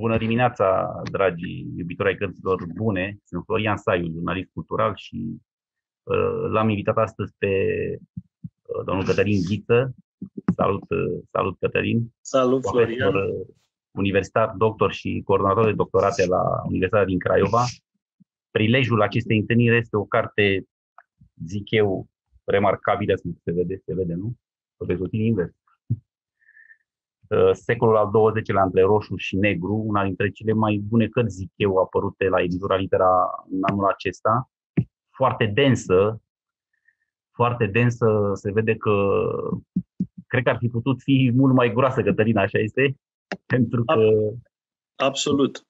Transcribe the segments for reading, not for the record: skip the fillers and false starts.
Bună dimineața, dragi iubitori ai cărților bune! Sunt Florian Saiu, jurnalist cultural și l-am invitat astăzi pe domnul Cătălin Ghiță. Salut, Cătălin! Salut, Florian! Universitar, doctor și coordonator de doctorate la Universitatea din Craiova. Prilejul acestei întâlniri este o carte, zic eu, remarcabilă, se vede, nu? Secolul al XX-lea între roșu și negru, una dintre cele mai bune cărți, zic eu, apărute la Editura Litera în anul acesta. Foarte densă, se vede că cred că ar fi putut fi mult mai groasă, Cătălina, așa este? Pentru că absolut.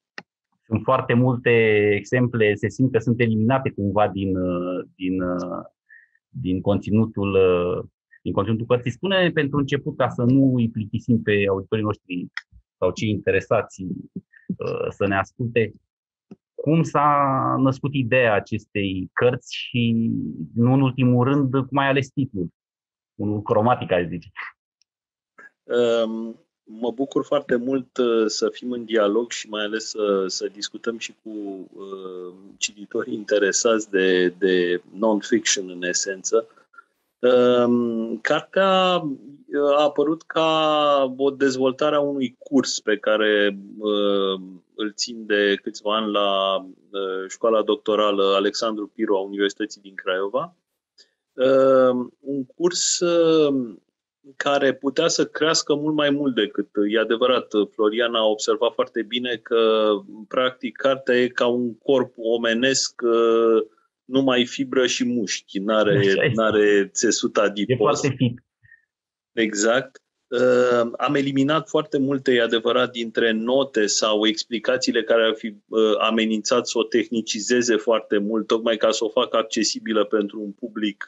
Sunt foarte multe exemple, se simt că sunt eliminate cumva din conținutul cărții. Spune pentru început, ca să nu îi plictisim pe auditorii noștri sau cei interesați să ne asculte, cum s-a născut ideea acestei cărți și, nu în ultimul rând, cum ai ales titlul, unul cromatic, aș zice. Mă bucur foarte mult să fim în dialog și mai ales să discutăm și cu cititorii interesați de non-fiction, în esență. Cartea a apărut ca o dezvoltare a unui curs pe care îl țin de câțiva ani la școala doctorală Alexandru Piru a Universității din Craiova. Un curs care putea să crească mult mai mult decât, e adevărat, Florian a observat foarte bine că, practic, cartea e ca un corp omenesc, numai fibră și mușchi, n-are țesut adipos. E foarte fit. Exact. Am eliminat foarte multe, e adevărat, dintre note sau explicațiile care ar fi amenințat să o tehnicizeze foarte mult, tocmai ca să o facă accesibilă pentru un public,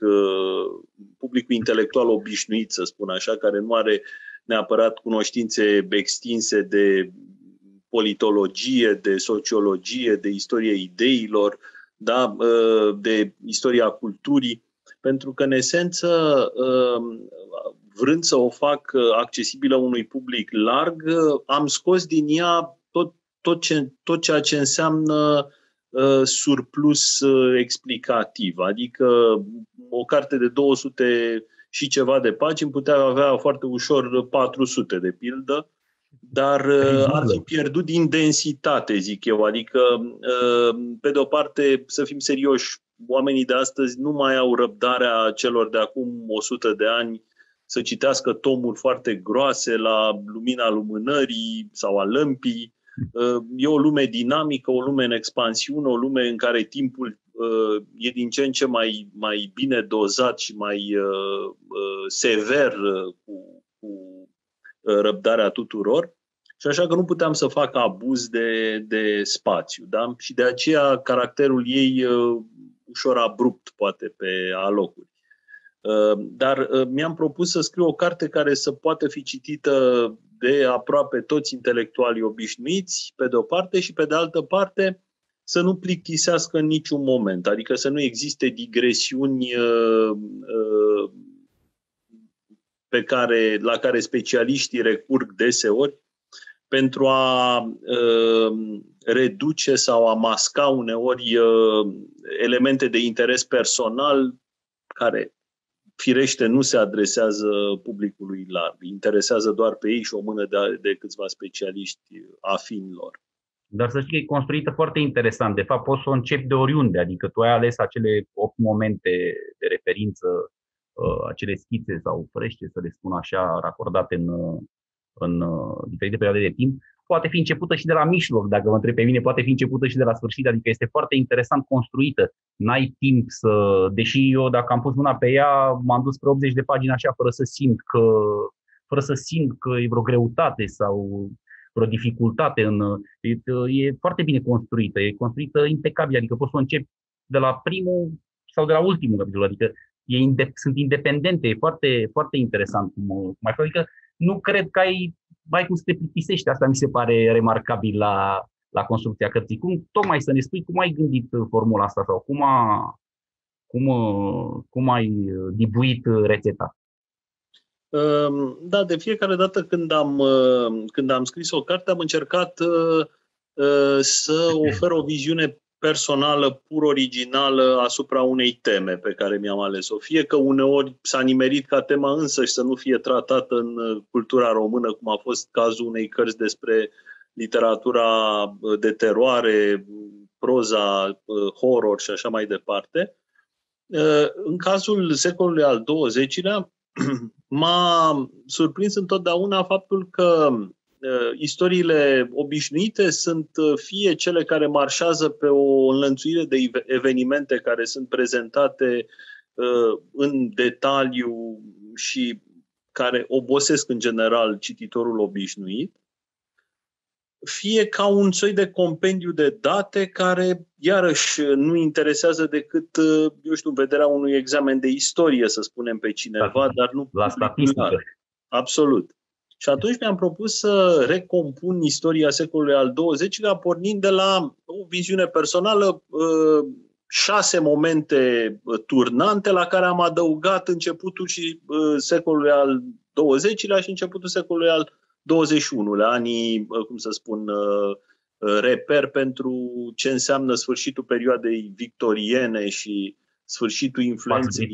publicul intelectual obișnuit, să spun așa, care nu are neapărat cunoștințe extinse de politologie, de sociologie, de istorie ideilor, da, de istoria culturii, pentru că, în esență, vrând să o fac accesibilă unui public larg, am scos din ea tot ceea ce înseamnă surplus explicativ. Adică o carte de 200 și ceva de pagini putea avea foarte ușor 400, de pildă, dar ar fi pierdut din densitate, zic eu. Adică, pe de o parte, să fim serioși, oamenii de astăzi nu mai au răbdarea celor de acum 100 de ani să citească tomuri foarte groase la lumina lumânării sau a lămpii. E o lume dinamică, o lume în expansiune, o lume în care timpul e din ce în ce mai bine dozat și mai sever cu răbdarea tuturor, și așa că nu puteam să fac abuz de spațiu, da? Și de aceea caracterul ei ușor abrupt, poate, pe alocuri. Dar mi-am propus să scriu o carte care să poată fi citită de aproape toți intelectualii obișnuiți, pe de o parte, și pe de altă parte să nu plictisească în niciun moment, adică să nu existe digresiuni la care specialiștii recurg deseori pentru a reduce sau a masca uneori elemente de interes personal care, firește, nu se adresează publicului larg, interesează doar pe ei și o mână de câțiva specialiști afini lor. Dar să știi că e construită foarte interesant. De fapt, poți să o începi de oriunde, adică tu ai ales acele 8 momente de referință, acele schițe sau frește, să le spun așa, racordate în diferite perioade de timp. Poate fi începută și de la mijloc, dacă mă întreb pe mine, poate fi începută și de la sfârșit, adică este foarte interesant construită. N-ai timp să... Deși eu, dacă am pus mâna pe ea, m-am dus spre 80 de pagini așa, fără să simt că e vreo greutate sau vreo dificultate. E foarte bine construită, e construită impecabil, adică poți să începi de la primul sau de la ultimul capitol, adică sunt independente, e foarte, foarte interesant cum mai fac. Adică nu cred că ai cum să te plictisești, asta mi se pare remarcabil la construcția cărții. Cum, tocmai să ne spui cum ai gândit formula asta sau cum ai dibuit rețeta? Da, de fiecare dată când am scris o carte, am încercat să ofer o viziune personală, pur originală, asupra unei teme pe care mi-am ales-o. Fie că uneori s-a nimerit ca tema însăși să nu fie tratată în cultura română, cum a fost cazul unei cărți despre literatura de teroare, proza, horror și așa mai departe. În cazul secolului al XX-lea, m-a surprins întotdeauna faptul că istoriile obișnuite sunt fie cele care marșează pe o înlănțuire de evenimente care sunt prezentate în detaliu și care obosesc în general cititorul obișnuit, fie ca un soi de compendiu de date care, iarăși, nu interesează decât, eu știu, vederea unui examen de istorie, să spunem, pe cineva, dar nu la statistică. Absolut. Și atunci mi-am propus să recompun istoria secolului al XX-lea, pornind de la o viziune personală, 6 momente turnante la care am adăugat începutul și secolului al XX-lea și începutul secolului al 21-lea, anii, cum să spun, reper pentru ce înseamnă sfârșitul perioadei victoriene și sfârșitul influenței,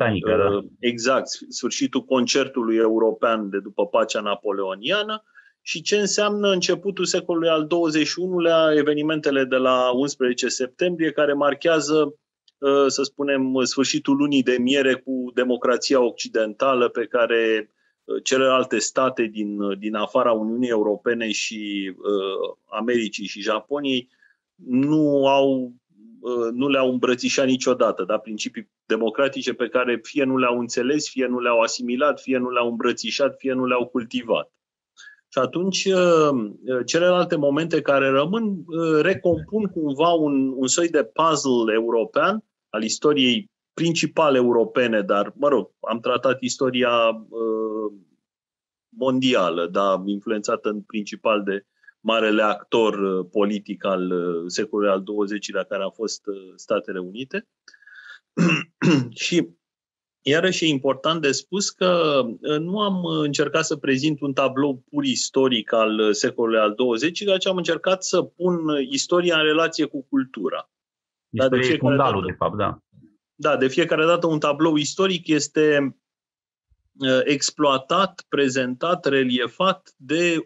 exact, sfârșitul concertului european de după pacea napoleoniană și ce înseamnă începutul secolului al 21-lea, evenimentele de la 11 septembrie, care marchează, să spunem, sfârșitul lunii de miere cu democrația occidentală pe care celelalte state din afara Uniunii Europene și Americii și Japoniei nu le-au îmbrățișat niciodată, da? Principii democratice pe care fie nu le-au înțeles, fie nu le-au asimilat, fie nu le-au îmbrățișat, fie nu le-au cultivat. Și atunci celelalte momente care rămân recompun cumva un soi de puzzle european al istoriei principale europene, dar, mă rog, am tratat istoria mondială, dar influențată în principal de marele actor politic al secolului al XX-lea, care a fost Statele Unite. Și iarăși e important de spus că nu am încercat să prezint un tablou pur istoric al secolului al XX-lea, ci am încercat să pun istoria în relație cu cultura. Dar de fiecare dată, de fapt, da. Da, de fiecare dată un tablou istoric este exploatat, prezentat, reliefat de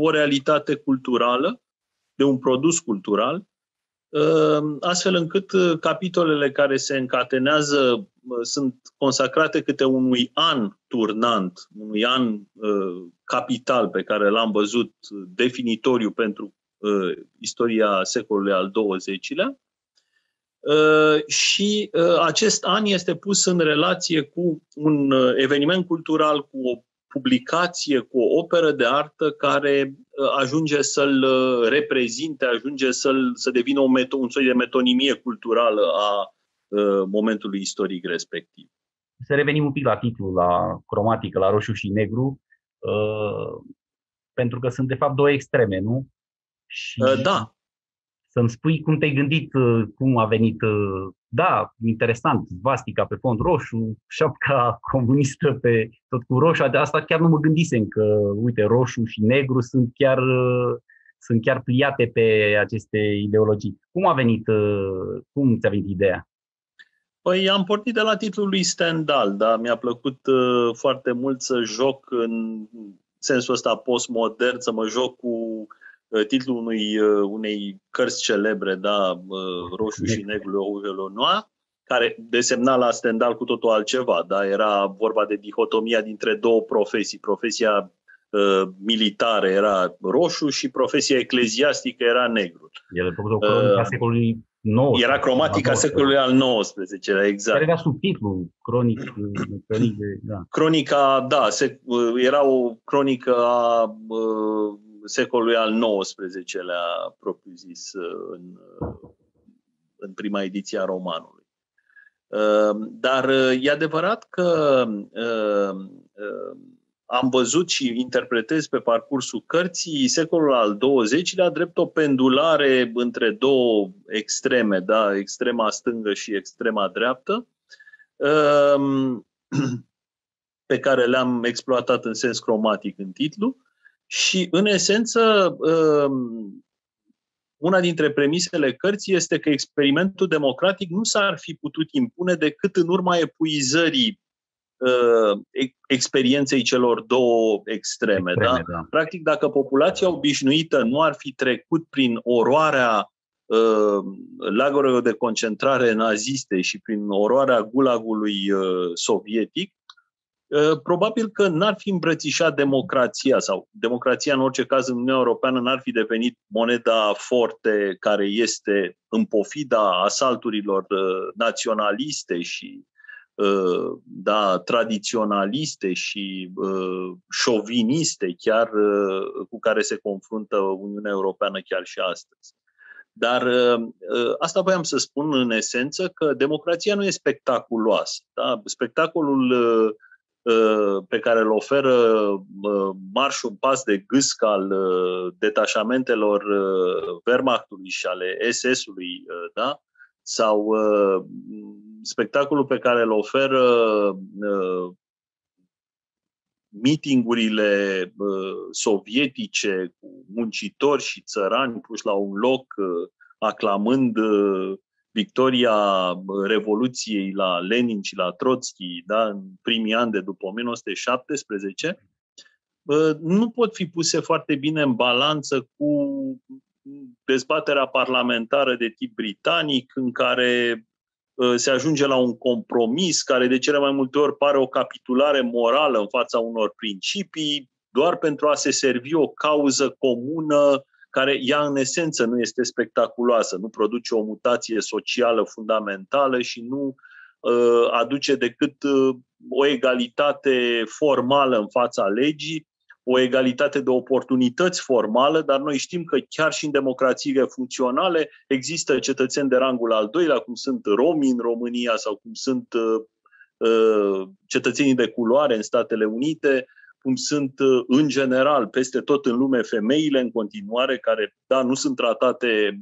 o realitate culturală, de un produs cultural, astfel încât capitolele care se încatenează sunt consacrate câte unui an turnant, unui an capital pe care l-am văzut definitoriu pentru istoria secolului al XX-lea. Și acest an este pus în relație cu un eveniment cultural, cu o publicație, cu o operă de artă care ajunge să-l reprezinte, ajunge să devină un soi de metonimie culturală a momentului istoric respectiv. Să revenim un pic la titlu, la cromatică, la roșu și negru, pentru că sunt de fapt două extreme, nu? Și... Da. Să-mi spui cum te-ai gândit, cum a venit, da, interesant, vastica pe fond roșu, șapca comunistă pe tot cu roșu, asta chiar nu mă gândisem că, uite, roșu și negru sunt chiar pliate pe aceste ideologii. Cum ți-a venit ideea? Păi am pornit de la titlul lui Stendhal, dar mi-a plăcut foarte mult să joc în sensul ăsta postmodern, să mă joc cu titlul unei cărți celebre, da, Roșu și negru, Auge Noir, care desemna la Stendhal cu totul altceva, da, era vorba de dihotomia dintre două profesii. Profesia militară era roșu și profesia ecleziastică era negru. Era cromatica secolului al XIX-lea, exact. Care era subtitlul cronica, da, era o cronică a secolului al XIX-lea, propriu-zis, în prima ediție a romanului. Dar e adevărat că am văzut și interpretez pe parcursul cărții secolul al XX-lea drept o pendulare între două extreme, da, extrema stângă și extrema dreaptă. pe care le-am exploatat în sens cromatic în titlu și, în esență, una dintre premisele cărții este că experimentul democratic nu s-ar fi putut impune decât în urma epuizării experienței celor două extreme, da? Da. Practic, dacă populația obișnuită nu ar fi trecut prin oroarea lagărelor de concentrare naziste și prin oroarea gulagului sovietic, probabil că n-ar fi îmbrățișat democrația sau democrația în orice caz în Uniunea Europeană n-ar fi devenit moneda forte care este în pofida asalturilor naționaliste și tradiționaliste și șoviniste chiar cu care se confruntă Uniunea Europeană chiar și astăzi. Dar asta voiam să spun în esență că democrația nu e spectaculoasă. Da? Spectacolul pe care îl oferă marșul pas de gâsc al detașamentelor Wehrmachtului și ale SS-ului, da? Sau spectacolul pe care îl oferă mitingurile sovietice cu muncitori și țărani puși la un loc aclamând victoria Revoluției la Lenin și la Trotsky, da, în primii ani de după 1917, nu pot fi puse foarte bine în balanță cu dezbaterea parlamentară de tip britanic, în care se ajunge la un compromis care de cele mai multe ori pare o capitulare morală în fața unor principii, doar pentru a se servi o cauză comună care ea în esență nu este spectaculoasă, nu produce o mutație socială fundamentală și nu aduce decât o egalitate formală în fața legii, o egalitate de oportunități formală, dar noi știm că chiar și în democrațiile funcționale există cetățeni de rangul al doilea, cum sunt romii în România sau cum sunt cetățenii de culoare în Statele Unite, cum sunt în general peste tot în lume femeile în continuare, care nu sunt tratate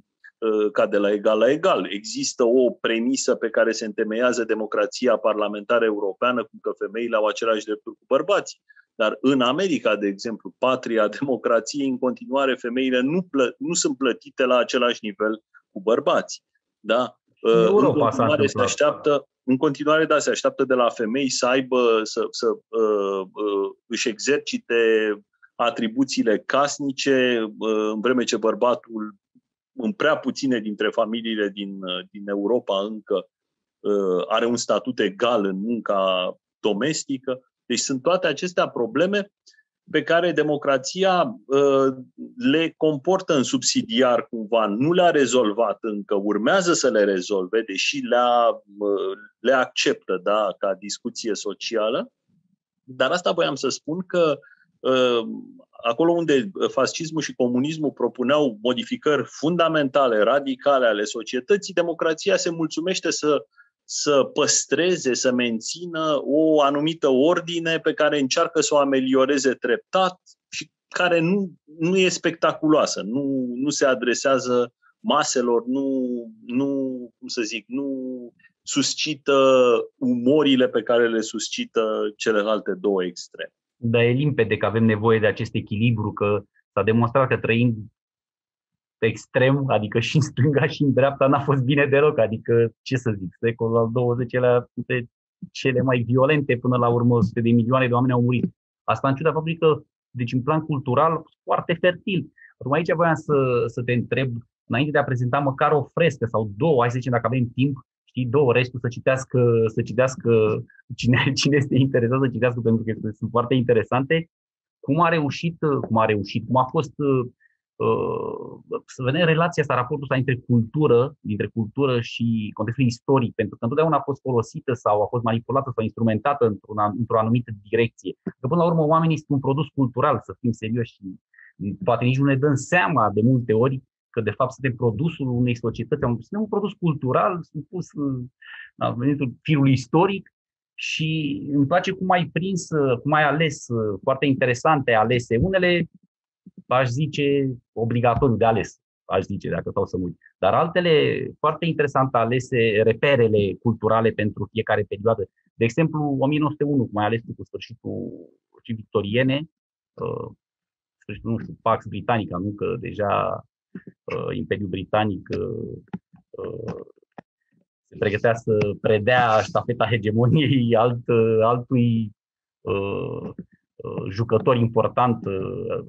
ca de la egal la egal. Există o premisă pe care se întemeiază democrația parlamentară europeană, cum că femeile au aceleași drepturi cu bărbații. Dar în America, de exemplu, patria democrației, în continuare femeile nu sunt plătite la același nivel cu bărbații. Da? Se așteaptă de la femei să aibă, își exercite atribuțiile casnice, în vreme ce bărbatul, în prea puține dintre familiile din Europa încă, are un statut egal în munca domestică. Deci sunt toate acestea probleme pe care democrația le comportă în subsidiar cumva, nu le-a rezolvat încă, urmează să le rezolve, deși le acceptă, da, ca discuție socială. Dar asta voiam să spun că acolo unde fascismul și comunismul propuneau modificări fundamentale, radicale ale societății, democrația se mulțumește să păstreze, să mențină o anumită ordine pe care încearcă să o amelioreze treptat și care nu e spectaculoasă, nu se adresează maselor, nu suscită umorile pe care le suscită celelalte două extreme. Dar e limpede că avem nevoie de acest echilibru, că s-a demonstrat că trăind extrem, adică și în stânga și în dreapta n-a fost bine deloc, adică ce să zic, secolul al XX-lea între cele mai violente până la urmă, sute de milioane de oameni au murit. Asta în ciuda faptului că, deci în plan cultural, foarte fertil. Urmă aici voiam să te întreb, înainte de a prezenta măcar o frescă sau două, hai să zicem dacă avem timp, știi, două, restul să citească cine este interesat să citească, pentru că sunt foarte interesante. Cum a fost să vedem relația asta, raportul ăsta dintre cultură și contextul istoric, pentru că întotdeauna a fost folosită sau a fost manipulată sau instrumentată într-o anumită direcție. Că până la urmă oamenii sunt un produs cultural, să fim serioși, și poate nici nu ne dăm seama de multe ori că de fapt suntem produsul unei societăți, suntem un produs cultural supus la venitul firului istoric. Și îmi place cum ai ales, foarte interesante alese, unele aș zice obligatoriu de ales, dacă stau să mă uit. Dar altele foarte interesante alese, reperele culturale pentru fiecare perioadă. De exemplu, 1901, mai ales cu sfârșitul victoriene, sfârșitul, nu știu, Pax Britanica, nu că deja Imperiul Britanic se pregătea să predea ștafeta hegemoniei altui jucător important,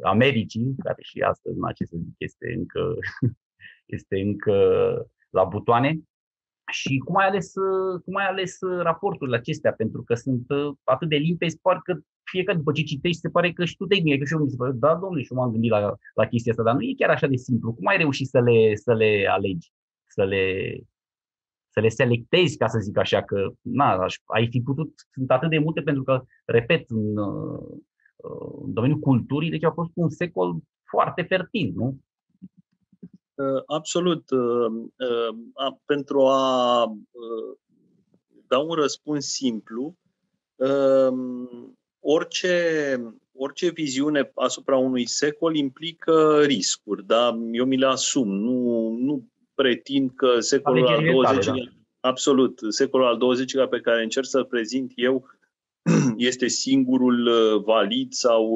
Americii, care și astăzi, ce să zic, este încă la butoane. Și cum mai ales raporturile acestea, pentru că sunt atât de limpezi, parcă fiecare după ce citești se pare că și tu te-ai gândit, că și eu mi se pare, da, domnule, și eu m-am gândit la chestia asta, dar nu e chiar așa de simplu. Cum ai reușit să le alegi, să le selectezi, ca să zic așa, că na, ai fi putut, sunt atât de multe, pentru că, repet, în domeniul culturii, deci a fost un secol foarte fertil, nu? Absolut. Pentru a da un răspuns simplu, orice viziune asupra unui secol implică riscuri, da? Eu mi le asum, nu pretind că secolul al XX-lea, absolut, secolul al XX-lea pe care încerc să-l prezint eu este singurul valid sau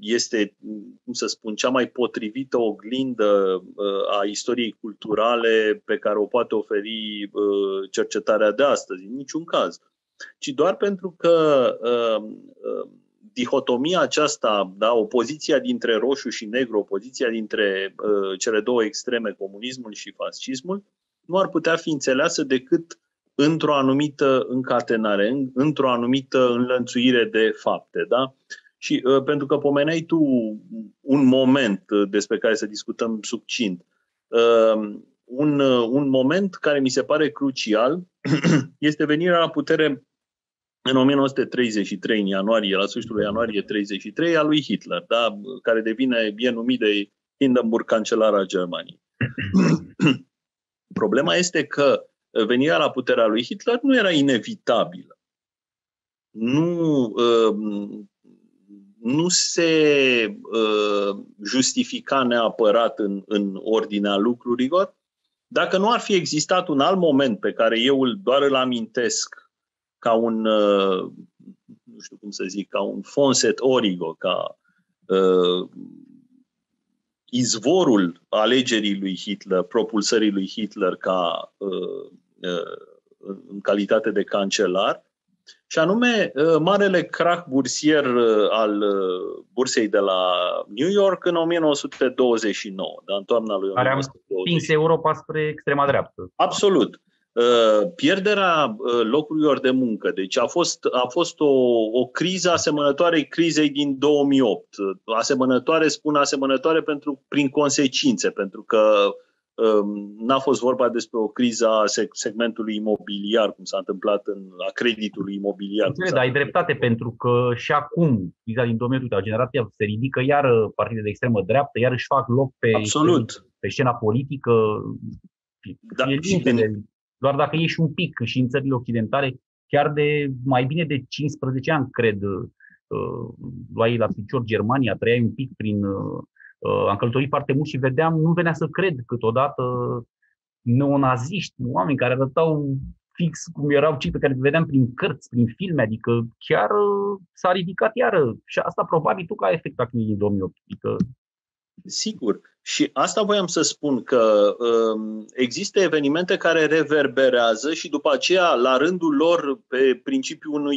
este, cum să spun, cea mai potrivită oglindă a istoriei culturale pe care o poate oferi cercetarea de astăzi, în niciun caz. Ci doar pentru că dihotomia aceasta, da, opoziția dintre roșu și negru, opoziția dintre cele două extreme, comunismul și fascismul, nu ar putea fi înțeleasă decât într-o anumită încatenare, într-o anumită înlănțuire de fapte, da? Și pentru că pomeneai tu un moment despre care să discutăm succint, un moment care mi se pare crucial este venirea la putere în 1933, în ianuarie, la sfârșitul ianuarie 1933, a lui Hitler, da? Care e numit de Hindenburg cancelar al Germaniei. Problema este că venirea la puterea lui Hitler nu era inevitabilă. Nu se justifica neapărat în ordinea lucrurilor. Dacă nu ar fi existat un alt moment pe care eu doar îl amintesc ca un, nu știu cum să zic, ca un fonset origo, ca izvorul alegerii lui Hitler, propulsării lui Hitler ca în calitate de cancelar, și anume marele krach bursier al bursei de la New York în 1929, în toamna lui 1929. Care a împins Europa spre extrema dreaptă. Absolut. Pierderea locurilor de muncă. Deci a fost o criză asemănătoare crizei din 2008. Spun asemănătoare prin consecințe, pentru că n-a fost vorba despre o criză a segmentului imobiliar, cum s-a întâmplat a creditului imobiliar. Da, ai dreptate, pentru că și acum, criza din 2008, a generația se ridică iar partide de extremă dreaptă, iar își fac loc pe scena politică. Da, doar dacă ieși un pic și în țările occidentale, chiar de mai bine de 15 ani, cred, luai la picior Germania, trăiai un pic prin... Am călătorit foarte mult și vedeam, nu venea să cred câteodată, neonaziști, oameni care arătau fix cum erau cei pe care vedeam prin cărți, prin filme, adică chiar s-a ridicat iară. Și asta probabil tu ca efect a crizei din 2008. Sigur. Și asta voiam să spun, că există evenimente care reverberează și după aceea, la rândul lor, pe principiul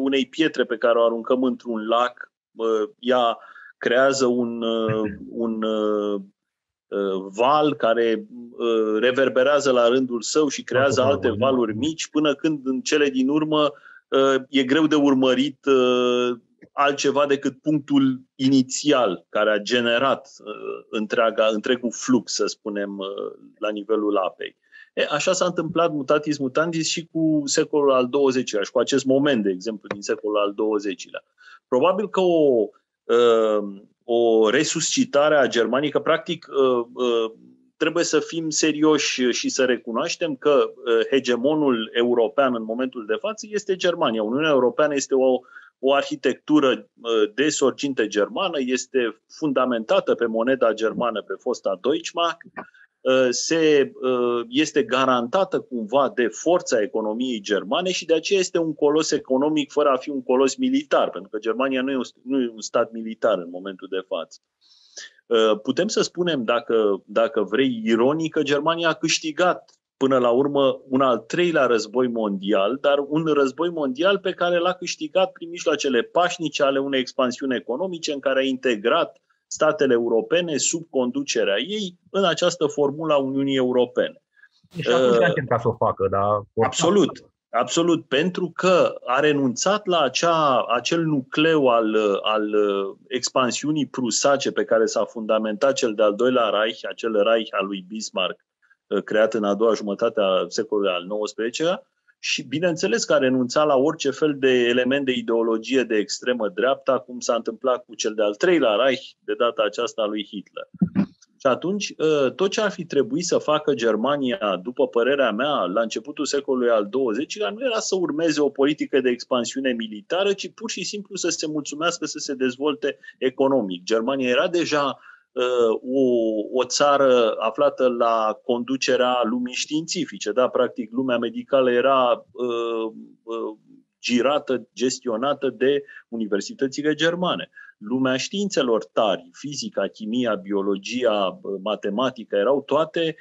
unei pietre pe care o aruncăm într-un lac, ea creează un val care reverberează la rândul său și creează alte valuri mici, până când în cele din urmă e greu de urmărit altceva decât punctul inițial care a generat întregul flux, să spunem, la nivelul apei. Așa s-a întâmplat mutatis mutandis și cu secolul al XX-lea și cu acest moment, de exemplu, din secolul al XX-lea. Probabil că o resuscitare a Germaniei, că practic trebuie să fim serioși și să recunoaștem că hegemonul european în momentul de față este Germania. Uniunea Europeană este o arhitectură de sorginte germană, este fundamentată pe moneda germană, pe fosta Deutschmark, este garantată cumva de forța economiei germane și de aceea este un colos economic fără a fi un colos militar, pentru că Germania nu e un stat militar în momentul de față. Putem să spunem, dacă vrei, ironic, că Germania a câștigat până la urmă un al treilea război mondial, dar un război mondial pe care l-a câștigat prin mijloacele pașnice ale unei expansiuni economice în care a integrat statele europene sub conducerea ei în această formulă a Uniunii Europene. Și atunci ca să o facă, dar... Absolut, pentru că a renunțat la acel nucleu al expansiunii prusace pe care s-a fundamentat cel de-al doilea Reich, acel Reich al lui Bismarck, creat în a doua jumătate a secolului al XIX-lea, și bineînțeles că a renunțat la orice fel de element de ideologie de extremă dreapta, cum s-a întâmplat cu cel de-al treilea Reich, de data aceasta lui Hitler. Și atunci, tot ce ar fi trebuit să facă Germania, după părerea mea, la începutul secolului al XX-lea, nu era să urmeze o politică de expansiune militară, ci pur și simplu să se mulțumească să se dezvolte economic. Germania era deja o țară aflată la conducerea lumii științifice, da? Practic, lumea medicală era girată, gestionată de universitățile germane. Lumea științelor tari, fizica, chimia, biologia, matematica, erau toate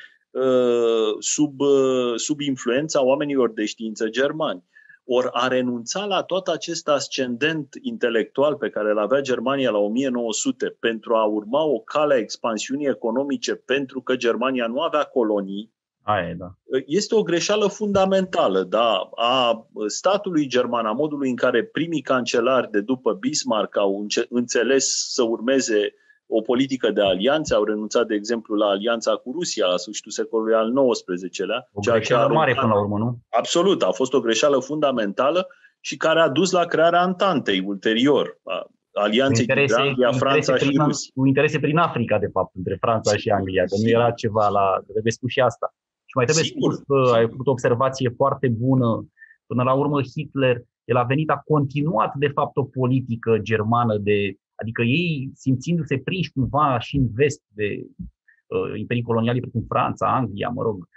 sub influența oamenilor de știință germani. Or, a renunța la tot acest ascendent intelectual pe care îl avea Germania la 1900 pentru a urma o cale a expansiunii economice, pentru că Germania nu avea colonii, este o greșeală fundamentală, da, a statului german, a modului în care primii cancelari de după Bismarck au înțeles să urmeze o politică de alianțe, au renunțat, de exemplu, la alianța cu Rusia la sfârșitul secolului al XIX-lea. O greșeală mare până la urmă, nu? Absolut, a fost o greșeală fundamentală și care a dus la crearea Antantei ulterior, alianței dintre Anglia, Franța și Rusia. Cu interese prin Africa, de fapt, între Franța și Anglia, că nu era ceva la... Trebuie spus și asta. Și mai trebuie spus că ai făcut o observație foarte bună. Până la urmă, Hitler, el a venit, a continuat, de fapt, o politică germană de... Adică ei, simțindu-se prinși cumva și în vest de imperii coloniale, precum Franța, Anglia, mă rog,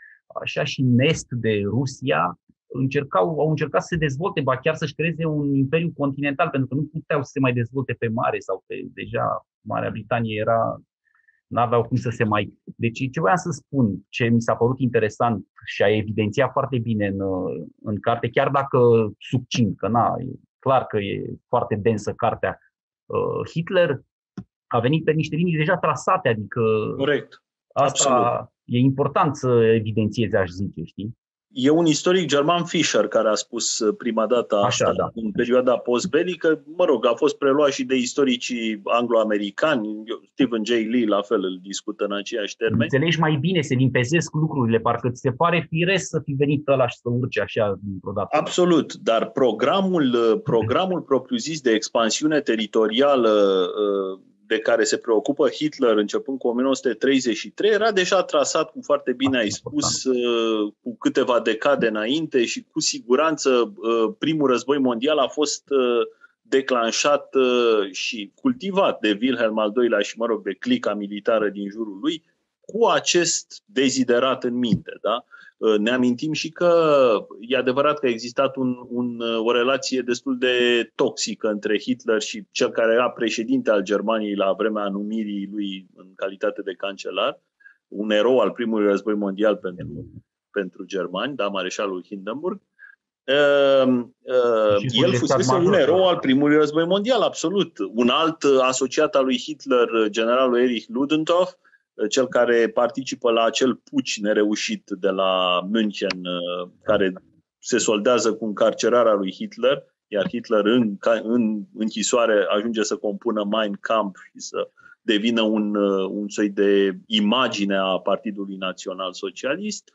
așa, și în est de Rusia, au încercat să se dezvolte, ba chiar să-și creeze un imperiu continental, pentru că nu puteau să se mai dezvolte pe mare sau pe deja Marea Britanie era... N-aveau cum să se mai... Deci ce voiam să spun, ce mi s-a părut interesant și a evidențiat foarte bine în carte, chiar dacă succint, că na, e clar că e foarte densă cartea, Hitler a venit pe niște linii deja trasate, adică... Corect. Asta absolut. E important să evidențieze, aș zice, știi? E un istoric german, Fischer, care a spus prima dată asta, așa, da, în perioada postbelică. Mă rog, a fost preluat și de istoricii anglo-americani. Stephen J. Lee, la fel, îl discută în aceiași termeni. Înțelegi mai bine, se limpezesc lucrurile, parcă ți se pare firesc să fi venit ăla și să urce așa dintr-o dată. Absolut, dar programul propriu-zis de expansiune teritorială de care se preocupă Hitler începând cu 1933, era deja trasat, cum foarte bine ai spus, cu câteva decade înainte și cu siguranță primul război mondial a fost declanșat și cultivat de Wilhelm al II-lea și, mă rog, de clica militară din jurul lui, cu acest deziderat în minte, da? Ne amintim și că e adevărat că a existat o relație destul de toxică între Hitler și cel care era președinte al Germaniei la vremea numirii lui în calitate de cancelar, un erou al primului război mondial pentru germani, da, mareșalul Hindenburg. El fusese un erou al primului război mondial, absolut. Un alt asociat al lui Hitler, generalul Erich Ludendorff, cel care participă la acel puci nereușit de la München, care se soldează cu încarcerarea lui Hitler, iar Hitler în închisoare ajunge să compună Mein Kampf și să devină un soi de imagine a Partidului Național Socialist.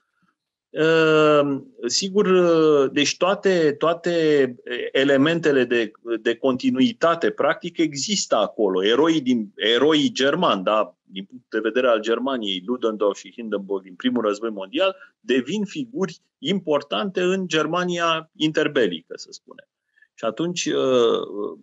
Sigur, deci toate elementele de continuitate practic există acolo. Eroii germani, da, din punct de vedere al Germaniei, Ludendorff și Hindenburg din primul război mondial, devin figuri importante în Germania interbelică, să spunem. Și atunci,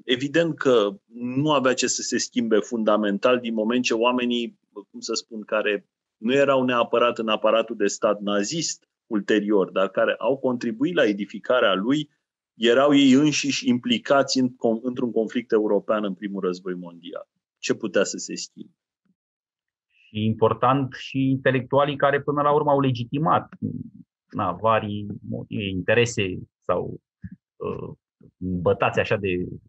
evident că nu avea ce să se schimbe fundamental din moment ce oamenii, cum să spun, care nu erau neapărat în aparatul de stat nazist ulterior, dar care au contribuit la edificarea lui, erau ei înșiși implicați într-un conflict european în Primul Război Mondial. Ce putea să se schimbe? Și important și intelectualii care până la urmă au legitimat varii motive, interese sau bătați așa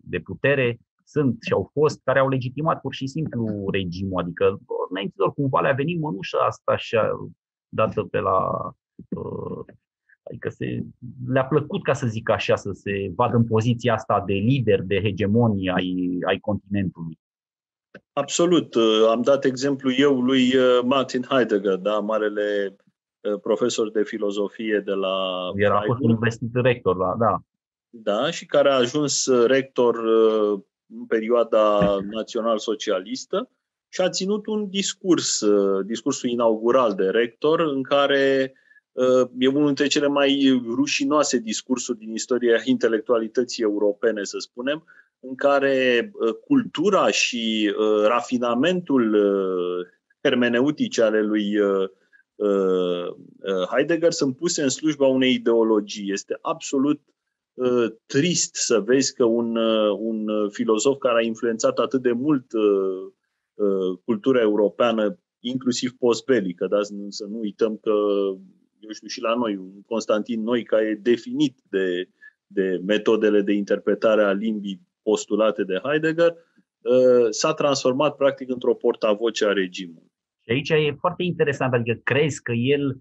de putere, sunt și au fost, care au legitimat pur și simplu regimul. Adică înainților cumva le-a venit mănușa asta așa dată pe la... Adică le-a plăcut, ca să zic așa, să se vadă în poziția asta de lider, de hegemonie ai continentului. Absolut. Am dat exemplu eu lui Martin Heidegger, marele profesor de filozofie de la... Era fost investit rector, da. Da, și care a ajuns rector în perioada național-socialistă și a ținut un discurs, discursul inaugural de rector, în care e unul dintre cele mai rușinoase discursuri din istoria intelectualității europene, să spunem, în care cultura și rafinamentul hermeneutice ale lui Heidegger sunt puse în slujba unei ideologii. Este absolut trist să vezi că un filozof care a influențat atât de mult cultura europeană, inclusiv postbelică, dar să nu uităm că, eu știu, și la noi, Constantin Noica e definit de metodele de interpretare a limbii postulate de Heidegger, s-a transformat practic într-o portavoce a regimului. Și aici e foarte interesant, adică crezi că el...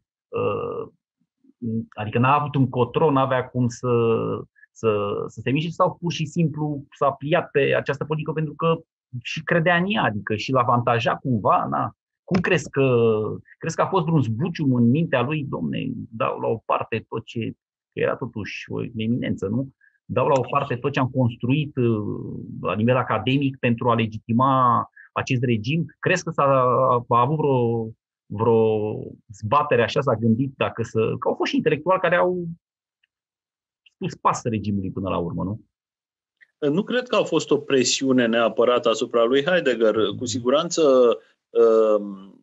Adică n-a avut un cotron, n-avea cum să se miște sau pur și simplu s-a pliat pe această politică pentru că și credea în ea, adică și l-a avantajat cumva. Cum crezi că a fost vreun zbucium în mintea lui, domne, dau la o parte tot ce, că era totuși o eminență, nu? Dau la o parte tot ce am construit la nivel academic pentru a legitima acest regim. Crezi că a avut vreo zbatere, așa s-a gândit, că au fost și intelectuali care au spus pas regimului până la urmă, nu? Nu cred că a fost o presiune neapărat asupra lui Heidegger. Cu siguranță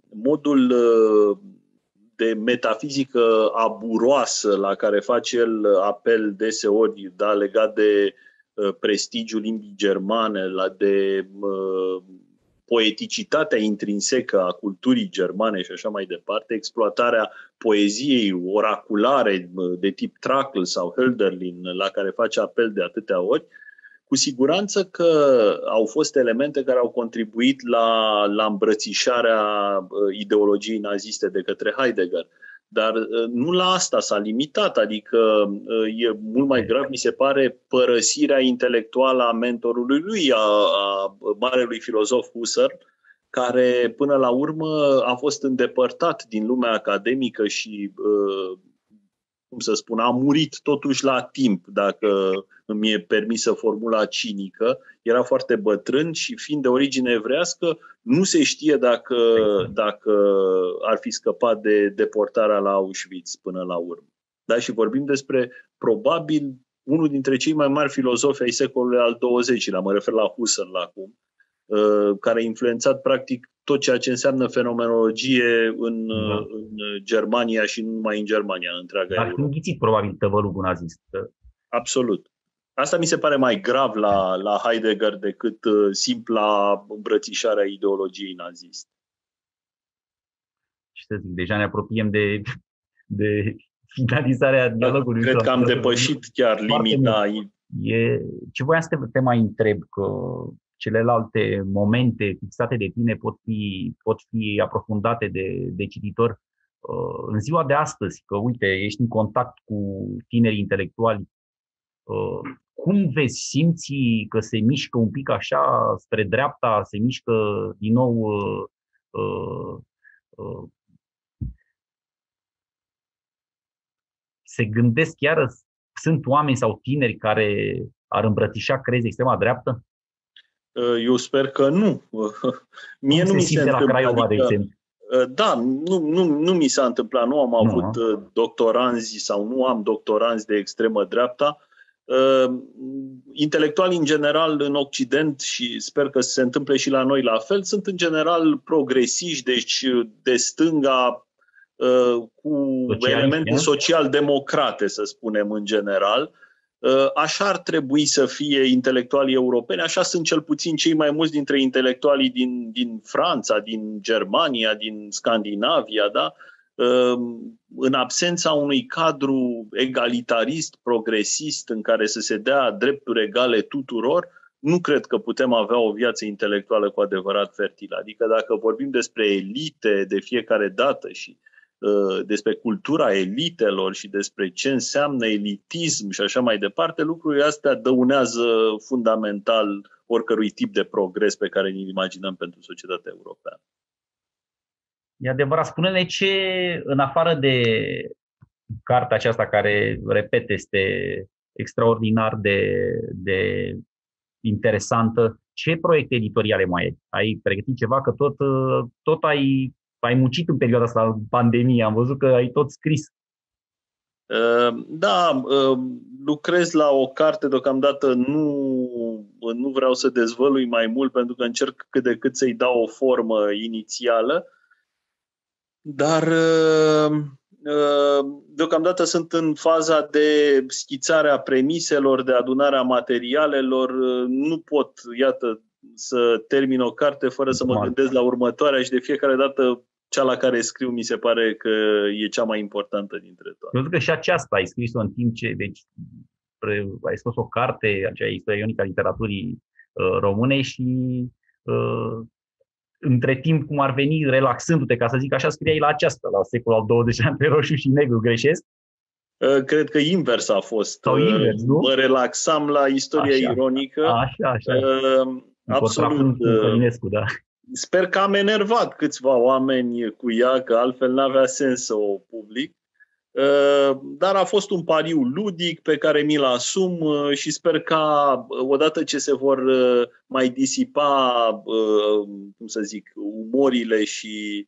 modul de metafizică aburoasă la care face el apel deseori, legat de prestigiul limbii germane, de poeticitatea intrinsecă a culturii germane și așa mai departe, exploatarea poeziei oraculare de tip Trakl sau Hölderlin, la care face apel de atâtea ori, cu siguranță că au fost elemente care au contribuit la îmbrățișarea ideologiei naziste de către Heidegger. Dar nu la asta s-a limitat, adică e mult mai grav, mi se pare, părăsirea intelectuală a mentorului lui, a marelui filozof Husserl, care până la urmă a fost îndepărtat din lumea academică și, a murit totuși la timp, dacă îmi e permisă formula cinică. Era foarte bătrân și, fiind de origine evrească, nu se știe dacă ar fi scăpat de deportarea la Auschwitz până la urmă. Da? Și vorbim despre, probabil, unul dintre cei mai mari filozofi ai secolului al XX-lea, mă refer la Husserl acum, care a influențat, practic, tot ceea ce înseamnă fenomenologie în Germania și nu numai în Germania, în întreaga Europa. Ar fi înghițit, probabil, tăvălugul nazist. Absolut. Asta mi se pare mai grav la Heidegger decât simpla îmbrățișarea ideologiei naziste. Și să zic, deja ne apropiem de finalizarea dialogului. Cred că am depășit chiar limita. Ce voiam să te mai întreb, că celelalte momente fixate de tine pot fi aprofundate de cititor în ziua de astăzi, că uite, ești în contact cu tinerii intelectuali. Cum vezi, simți că se mișcă un pic așa spre dreapta, se mișcă din nou se gândesc chiar, sunt oameni sau tineri care ar îmbrățișa, crezi, extrema dreaptă? Eu sper că nu. Mie nu mi se întâmplă. La Craiova, adică, de exemplu. Da, nu mi s-a întâmplat, nu am avut doctoranzi sau nu am doctoranzi de extremă dreapta. Intelectualii în general în Occident, și sper că se întâmple și la noi la fel, sunt în general progresiști, deci de stânga, cu elemente social-democrate, să spunem, în general. Așa ar trebui să fie intelectualii europeni, așa sunt cel puțin cei mai mulți dintre intelectualii din Franța, din Germania, din Scandinavia, da? În absența unui cadru egalitarist, progresist, în care să se dea drepturi egale tuturor, nu cred că putem avea o viață intelectuală cu adevărat fertilă. Adică dacă vorbim despre elite de fiecare dată și despre cultura elitelor și despre ce înseamnă elitism și așa mai departe, lucrurile astea dăunează fundamental oricărui tip de progres pe care ne-l imaginăm pentru societatea europeană. E adevărat. Spune-ne ce, în afară de cartea aceasta care, repet, este extraordinar de interesantă, ce proiecte editoriale mai ai? Ai pregătit ceva? Că tot ai muncit în perioada asta în pandemie. Am văzut că ai tot scris. Da, lucrez la o carte deocamdată. Nu vreau să dezvălui mai mult pentru că încerc cât de cât să-i dau o formă inițială. Dar deocamdată sunt în faza de schițarea premiselor, de adunarea materialelor. Nu pot, iată, să termin o carte fără să mă gândesc la următoarea și de fiecare dată cea la care scriu mi se pare că e cea mai importantă dintre toate. Eu zic că și aceasta ai scris-o în timp ce... Deci ai scos o carte, aceea istoria ionică a literaturii române și... între timp, cum ar veni, relaxându-te, ca să zic așa, scriei la aceasta, la Secolul al XX-lea între roșu și negru, greșesc? Cred că invers a fost. Sau invers, nu? Mă relaxam la istoria ironică. Așa. Absolut. Călinescu, da. Sper că am enervat câțiva oameni cu ea, că altfel n-avea sens să o public. Dar a fost un pariu ludic pe care mi-l asum și sper că odată ce se vor mai disipa, cum să zic, umorile și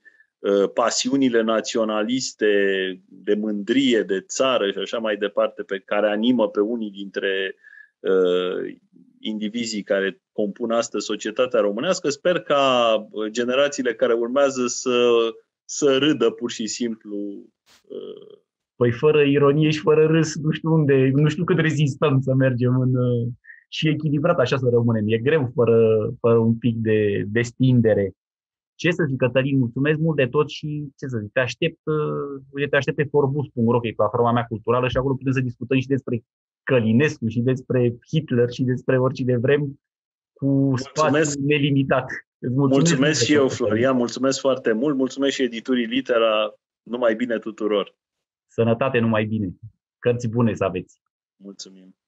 pasiunile naționaliste de mândrie, de țară și așa mai departe, pe care animă pe unii dintre indivizii care compun astăzi societatea românească, sper ca generațiile care urmează să râdă pur și simplu. Păi fără ironie și fără râs, nu știu unde, nu știu cât rezistăm să mergem și echilibrat așa să rămânem. E greu fără un pic de stindere. Ce să zic, Cătălin, mulțumesc mult de tot și ce să zic, te aștept pe forbus.ro, că e platforma mea culturală și acolo putem să discutăm și despre Călinescu și despre Hitler și despre oricine vrem, cu spațiu nelimitat. Mulțumesc și eu, Florian, mulțumesc foarte mult, mulțumesc și Editurii Litera. Numai bine tuturor! Sănătate, numai bine! Cărți bune să aveți! Mulțumim!